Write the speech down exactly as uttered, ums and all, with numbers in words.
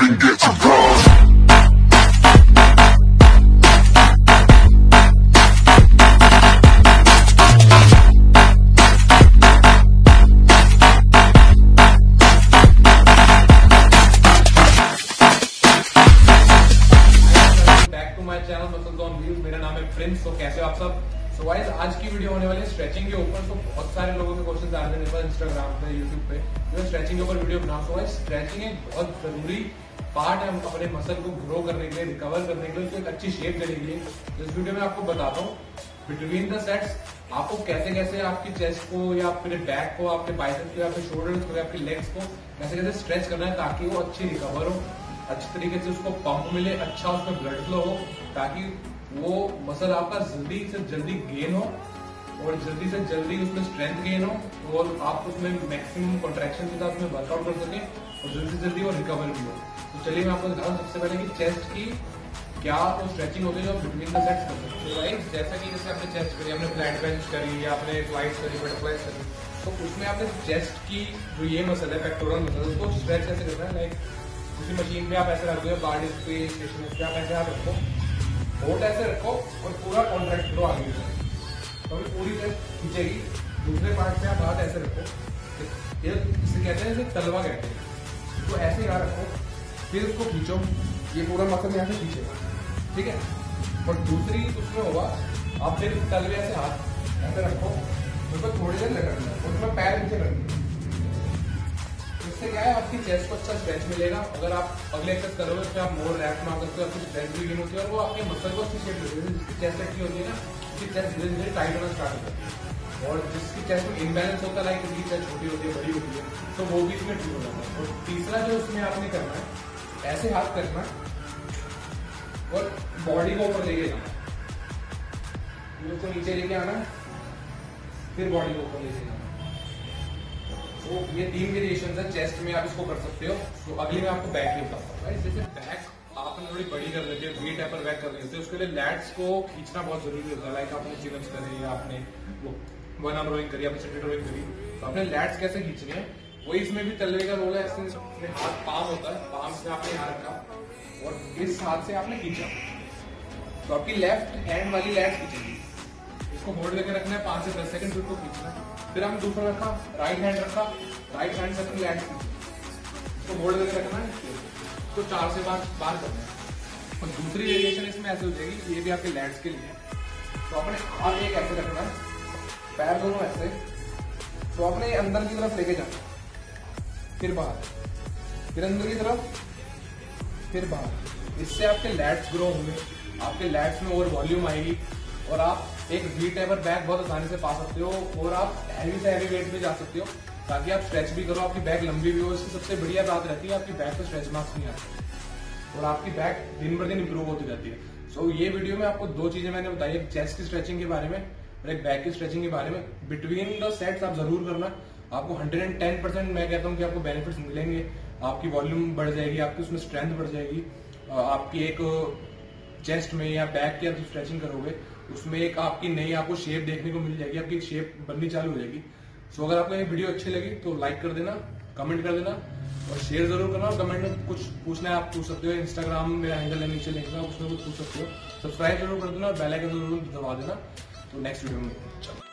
even get to cross. मेरा नाम है प्रिंस। तो कैसे हो आप सब? सो so गाइस, आज की वीडियो होने वाली है स्ट्रेचिंग के ऊपर। तो बहुत सारे लोगों के क्वेश्चन आ रहे हैं मेरे पास इंस्टाग्राम पे, यूट्यूब पे, जो स्ट्रेचिंग के ऊपर वीडियो बनाऊं। तो गाइस, स्ट्रेचिंग एक बहुत जरूरी पार्ट है अपने मसल को ग्रो करने के लिए, रिकवर करने के लिए, उसको एक अच्छी शेप देने के लिए। इस वीडियो में आपको बताता हूँ बिटवीन द सेट्स आपको कैसे कैसे आपकी चेस्ट को या आपके बैक को, आपके बाइसेप्स को, आपके शोल्डर्स को, आपके लेग्स को कैसे कैसे स्ट्रेच करना है ताकि वो अच्छी रिकवर हो, अच्छे तरीके से उसको पंप मिले, अच्छा उसमें ब्लड फ्लो हो, ताकि वो मसल आपका जल्दी से जल्दी गेन हो और जल्दी से जल्दी उसमें स्ट्रेंथ गेन हो और आप उसमें मैक्सिमम कॉन्ट्रैक्शन के साथ उसमें वर्कआउट कर सके और जल्दी से जल्दी वो रिकवर भी हो। तो चलिए मैं आपको दिखाऊँ सबसे पहले कि चेस्ट की क्या तो स्ट्रेचिंग होती है बिटवीन द सेट्स करते हैं। तो राइट, जैसा कि जैसे आपने चेस्ट करी, हमने फ्लैट बेंच करी या आपने फ्लाइट करी, बटरफ्लाई करी, तो उसमें आपने चेस्ट की जो ये मसल है, पेक्टोरल मसल, उसको स्ट्रेच कैसे करना है। लाइक उसी मशीन पे आप ऐसे रखोगे, बार्ड पे, स्टेशन पे आप ऐसे रखो, बोट ऐसे रखो और पूरा कॉन्ट्रैक्ट करो आगे की तरफ, तो पूरी तरफ खींचेगी। दूसरे पार्ट में आप हाथ ऐसे रखो, ये इसे कहते हैं, इसे तलवा कहते हैं, इसको तो ऐसे यहाँ रखो, फिर उसको खींचो, ये पूरा मसल यहाँ से खींचेगा, ठीक है। और दूसरी उसमें होगा, आप फिर तलवे ऐसे हाथ ऐसे रखो, उसको थोड़ी देर रखना, उसमें पैर नीचे रखना। इससे क्या है, आपकी चेस्ट को अच्छा स्ट्रेच मिलेगा। अगर आप अगले एक्सरसाइज करोगे उसमें आप मोर रैप मार सकते हो, आपकी स्ट्रेच भी गेन होती है और वो आपके मसल को अच्छी शेप देती है। जिसकी चेस्ट अच्छी होती है ना, उसकी चेस्ट धीरे धीरे टाइट होना स्टार्ट होता है, और जिसकी चेस्ट में इम्बैलेंस होता है, लाइक उसकी चेस्ट छोटी होती है, बड़ी होती है, तो वो भी इसमें ठीक हो जाता है। और तीसरा जो उसमें आपने करना है, ऐसे हाथ करना और बॉडी को ऊपर लेके जाना, उसको नीचे लेके आना, फिर बॉडी को ऊपर लेके जाना। तो ये तीन वेरिएशन है चेस्ट में, आप इसको कर सकते हो। तो अगले में आपको बैक लिफ्ट आता है। जैसे बैक आपने थोड़ी बड़ी कर लेते हो, वेट एपर बैक कर लेते हो, उसके लिए लैट्स को खींचना बहुत जरूरी होता है। लाइक आपने चिनअप्स करे या आपने वो वन आर्म रोइंग करी, आपने सेटेड रोइंग करी, तो आपने लैट्स कैसे खींचनी है, वही इसमें भी तलवे का रोल है। इसमें हाथ पाम होता है, पाम से आपने यहाँ रखा और इस हाथ से आपने खींचा, तो आपकी लेफ्ट हैंड वाली लैट्स खींचेगी, इसको होल्ड लेकर रखना है पांच से दस सेकंड, फिर उसको खींचना है। फिर हमने दूसरा रखा, राइट हैंड रखा, राइट हैंड से अपनी लैट इसको होल्ड लेकर रखना है, तो चार से पांच बार करना है। और दूसरी वेरिएशन इसमें ऐसे हो जाएगी, ये भी आपके लैट्स के लिए, तो अपने हाथ एक ऐसे रखना है, पैर दोनों ऐसे, तो अपने अंदर की तरफ लेके जाना, फिर बाहर, फिर अंदर की तरफ, फिर बाहर। इससे आपके लैट्स ग्रो होंगे, आपके लैट्स में और वॉल्यूम आएगी और आप एक वी टाइपर बैक बहुत आसानी से पा सकते हो और आप हैवी से हैवी वेट में जा सकते हो, ताकि आप स्ट्रेच भी करो, आपकी बैक लंबी भी हो। इसकी सबसे बढ़िया बात रहती है, आपकी बैक पर स्ट्रेच मार्क्स नहीं आते और आपकी बैक दिन ब दिन इंप्रूव होती जाती है। सो so, ये वीडियो में आपको दो चीजें मैंने बताई, एक चेस्ट की स्ट्रेचिंग के बारे में और एक बैक की स्ट्रेचिंग के बारे में। बिटवीन द सेट्स आप जरूर करना, आपको हंड्रेड एंड टेन परसेंट मैं कहता हूँ कि आपको बेनिफिट्स मिलेंगे। आपकी वॉल्यूम बढ़ जाएगी, आपकी उसमें स्ट्रेंथ बढ़ जाएगी, आपकी एक चेस्ट में या बैक की आप स्ट्रेचिंग करोगे उसमें एक आपकी नई आपको शेप देखने को मिल जाएगी, आपकी शेप बननी चालू हो जाएगी। सो so, अगर आपको ये वीडियो अच्छी लगी तो लाइक कर देना, कमेंट कर देना और शेयर जरूर करना। और कमेंट में कुछ पूछना है आप पूछ सकते हो, इंस्टाग्राम मेरा हैंडल है नीचे लिखना, उसमें कुछ पूछ सकते हो। सब्सक्राइब जरूर कर देना और बेल आइकन जरूर दबा देना। तो नेक्स्ट वीडियो में